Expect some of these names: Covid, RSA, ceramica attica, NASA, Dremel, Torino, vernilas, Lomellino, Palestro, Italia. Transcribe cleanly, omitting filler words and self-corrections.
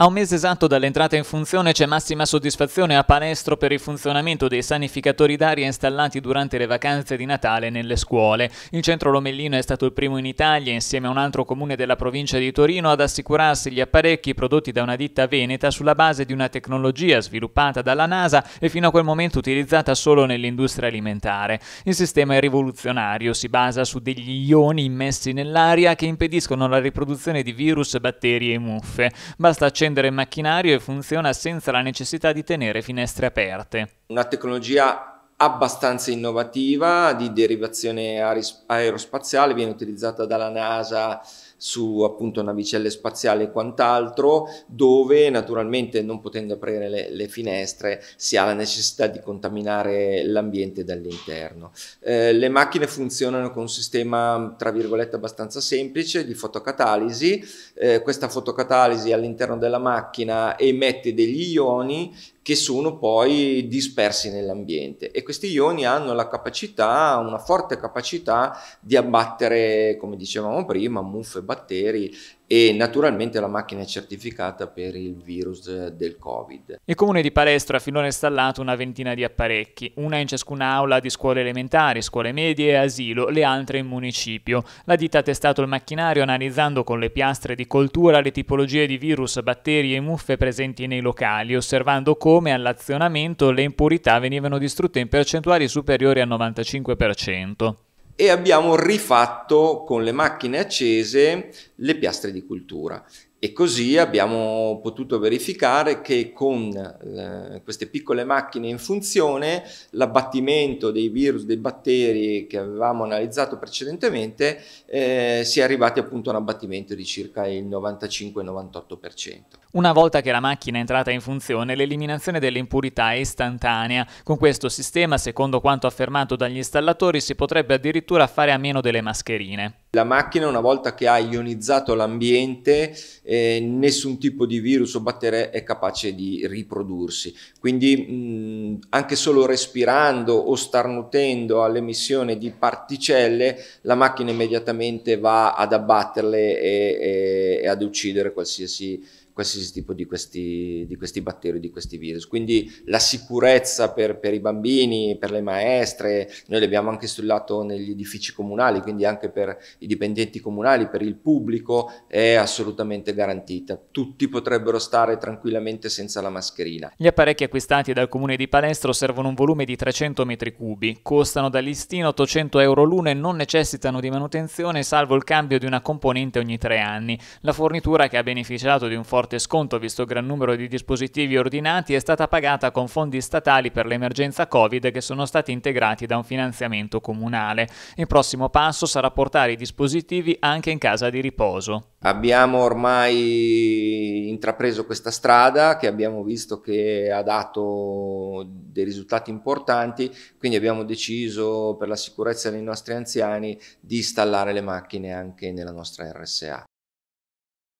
A un mese esatto dall'entrata in funzione c'è massima soddisfazione a Palestro per il funzionamento dei sanificatori d'aria installati durante le vacanze di Natale nelle scuole. Il centro Lomellino è stato il primo in Italia, insieme a un altro comune della provincia di Torino, ad assicurarsi gli apparecchi prodotti da una ditta veneta sulla base di una tecnologia sviluppata dalla NASA e fino a quel momento utilizzata solo nell'industria alimentare. Il sistema è rivoluzionario, si basa su degli ioni immessi nell'aria che impediscono la riproduzione di virus, batteri e muffe. Basta accendere il macchinario e funziona senza la necessità di tenere finestre aperte. Una tecnologia abbastanza innovativa di derivazione aerospaziale, viene utilizzata dalla NASA su appunto navicelle spaziali e quant'altro, dove naturalmente, non potendo aprire le finestre, si ha la necessità di contaminare l'ambiente dall'interno. Le macchine funzionano con un sistema tra virgolette abbastanza semplice di fotocatalisi. Questa fotocatalisi all'interno della macchina emette degli ioni che sono poi dispersi nell'ambiente, e questi ioni hanno la capacità, una forte capacità di abbattere, come dicevamo prima, muffe, batteri, e naturalmente la macchina è certificata per il virus del Covid. Il comune di Palestro ha finora installato una ventina di apparecchi, una in ciascuna aula di scuole elementari, scuole medie e asilo, le altre in municipio. La ditta ha testato il macchinario analizzando con le piastre di coltura le tipologie di virus, batteri e muffe presenti nei locali, osservando come all'azionamento le impurità venivano distrutte in percentuali superiori al 95%. E abbiamo rifatto con le macchine accese le piastre di coltura, e così abbiamo potuto verificare che con queste piccole macchine in funzione l'abbattimento dei virus, dei batteri che avevamo analizzato precedentemente, si è arrivati appunto a un abbattimento di circa il 95-98%. Una volta che la macchina è entrata in funzione, l'eliminazione delle impurità è istantanea. Con questo sistema, secondo quanto affermato dagli installatori, si potrebbe addirittura fare a meno delle mascherine. La macchina, una volta che ha ionizzato l'ambiente, nessun tipo di virus o batteria è capace di riprodursi, quindi anche solo respirando o starnutendo all'emissione di particelle, la macchina immediatamente va ad abbatterle e ad uccidere qualsiasi tipo di questi batteri, di questi virus. Quindi la sicurezza per i bambini, per le maestre, noi l'abbiamo anche installato negli edifici comunali, quindi anche per i dipendenti comunali, per il pubblico è assolutamente garantita. Tutti potrebbero stare tranquillamente senza la mascherina. Gli apparecchi acquistati dal comune di Palestro servono un volume di 300 metri cubi, costano da listino 800 euro l'uno e non necessitano di manutenzione, salvo il cambio di una componente ogni 3 anni. La fornitura, che ha beneficiato di un forte sconto visto il gran numero di dispositivi ordinati, è stata pagata con fondi statali per l'emergenza Covid, che sono stati integrati da un finanziamento comunale. Il prossimo passo sarà portare i dispositivi anche in casa di riposo. Abbiamo ormai intrapreso questa strada, che abbiamo visto che ha dato dei risultati importanti, quindi abbiamo deciso, per la sicurezza dei nostri anziani, di installare le macchine anche nella nostra RSA.